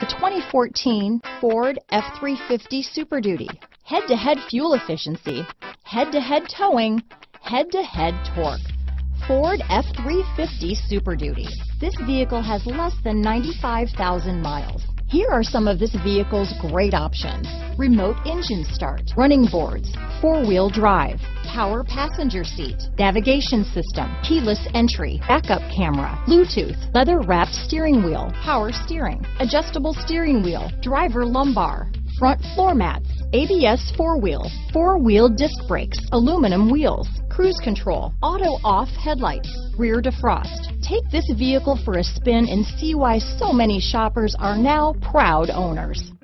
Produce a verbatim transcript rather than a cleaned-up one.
The twenty fourteen Ford F three fifty Super Duty. Head-to-head fuel efficiency, head-to-head towing, head-to-head torque. Ford F three fifty Super Duty. This vehicle has less than ninety-five thousand miles. Here are some of this vehicle's great options. Remote engine start, running boards, four-wheel drive, power passenger seat, navigation system, keyless entry, backup camera, Bluetooth, leather-wrapped steering wheel, power steering, adjustable steering wheel, driver lumbar, front floor mats, A B S four-wheel, four-wheel disc brakes, aluminum wheels, cruise control, auto-off headlights, rear defrost. Take this vehicle for a spin and see why so many shoppers are now proud owners.